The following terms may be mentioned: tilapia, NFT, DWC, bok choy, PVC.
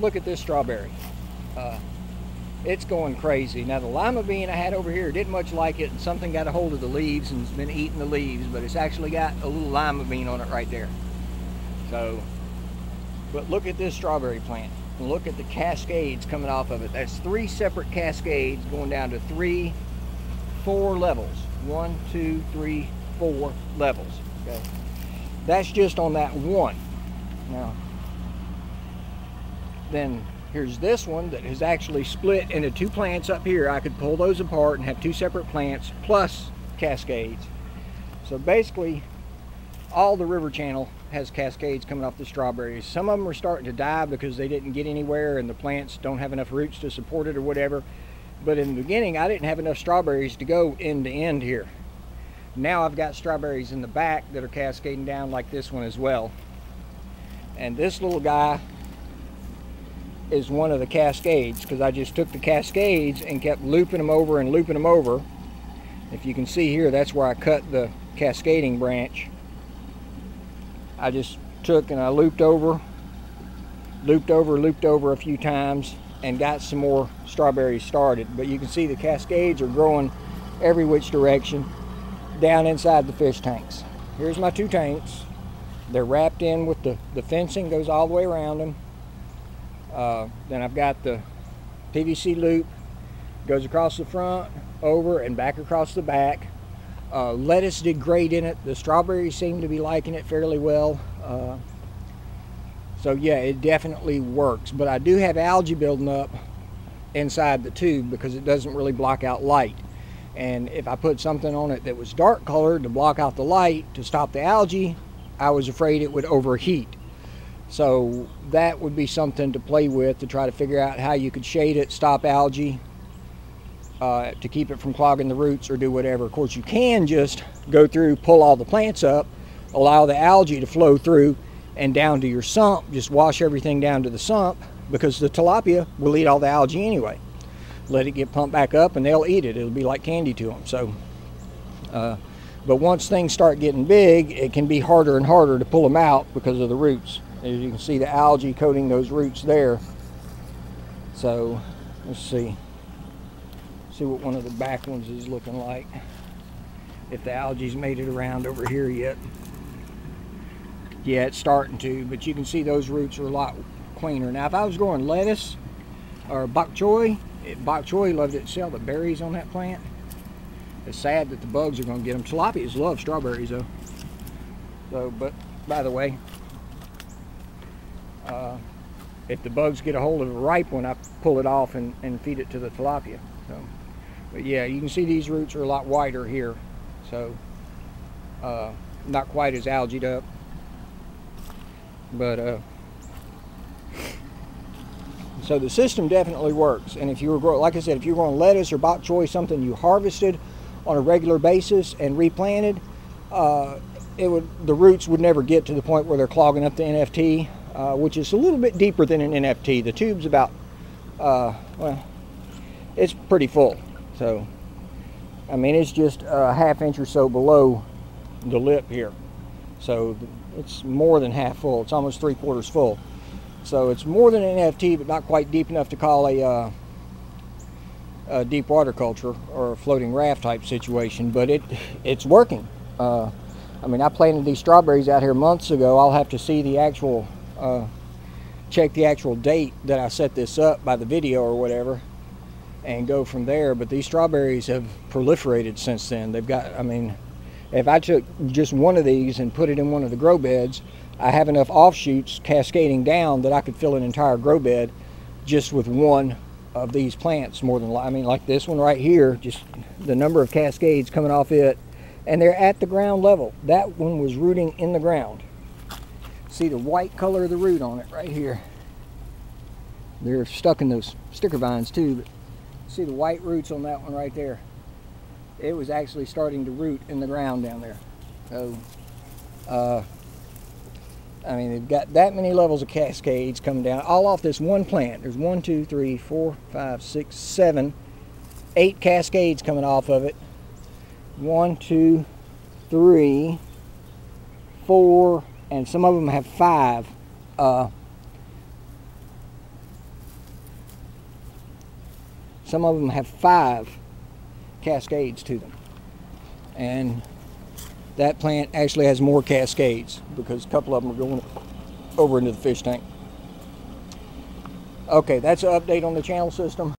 look at this strawberry. It's going crazy. Now the lima bean I had over here didn't much like it, and something got a hold of the leaves and has been eating the leaves, but it's actually got a little lima bean on it right there. So, but look at this strawberry plant. Look at the cascades coming off of it. That's three separate cascades going down to four levels. 1, 2, 3, 4 levels. Okay, that's just on that one. Now, then here's this one that is actually split into two plants up here. I could pull those apart and have two separate plants plus cascades. So basically, all the river channel has cascades coming off the strawberries. Some of them are starting to die because they didn't get anywhere and the plants don't have enough roots to support it or whatever. But in the beginning, I didn't have enough strawberries to go end to end here. Now I've got strawberries in the back that are cascading down like this one as well. And this little guy is one of the cascades, because I just took the cascades and kept looping them over and looping them over. If you can see here, that's where I cut the cascading branch. I just took and I looped over a few times and got some more strawberries started. But you can see the cascades are growing every which direction down inside the fish tanks. Here's my two tanks. They're wrapped in with the fencing, goes all the way around them. Then I've got the PVC loop, goes across the front, over and back across the back. Lettuce did great in it. The strawberries seem to be liking it fairly well. So yeah, it definitely works. But I do have algae building up inside the tube because it doesn't really block out light. And if I put something on it that was dark colored to block out the light to stop the algae, I was afraid it would overheat. So that would be something to play with to try to figure out how you could shade it, stop algae, to keep it from clogging the roots or do whatever. Of course, you can just go through, pull all the plants up, allow the algae to flow through and down to your sump, just wash everything down to the sump, because the tilapia will eat all the algae anyway. Let it get pumped back up and they'll eat it. It'll be like candy to them. So, but once things start getting big, it can be harder and harder to pull them out because of the roots. As you can see, the algae coating those roots there. So let's see. See what one of the back ones is looking like, if the algae's made it around over here yet. Yeah, it's starting to, but you can see those roots are a lot cleaner. Now if I was growing lettuce or bok choy loved it to sell the berries on that plant. It's sad that the bugs are going to get them. Tilapias love strawberries though. So, but by the way, if the bugs get a hold of a ripe one, I pull it off and feed it to the tilapia. So, but yeah, you can see these roots are a lot wider here, so not quite as algaed up, but so the system definitely works. And if you were growing, like I said, if you're growing lettuce or bok choy, something you harvested on a regular basis and replanted, the roots would never get to the point where they're clogging up the NFT, which is a little bit deeper than an NFT. The tube's about well, it's pretty full. So I mean, it's just a half inch or so below the lip here, so it's more than half full. It's almost 3/4 full. So it's more than an NFT, but not quite deep enough to call a deep water culture or a floating raft type situation, but it's working. I mean, I planted these strawberries out here months ago. I'll have to see the actual check the actual date that I set this up by the video or whatever and go from there. But these strawberries have proliferated since then. They've got, I mean, if I took just one of these and put it in one of the grow beds, I have enough offshoots cascading down that I could fill an entire grow bed just with one of these plants, more than, I mean, like this one right here, just the number of cascades coming off it, and they're at the ground level. That one was rooting in the ground. See the white color of the root on it right here. They're stuck in those sticker vines too, but see the white roots on that one right there. It was actually starting to root in the ground down there. So, I mean, they've got that many levels of cascades coming down, all off this one plant. There's 1, 2, 3, 4, 5, 6, 7, 8 cascades coming off of it. 1, 2, 3, 4, and some of them have 5 Some of them have 5 cascades to them. And that plant actually has more cascades because a couple of them are going over into the fish tank. Okay, that's an update on the channel system.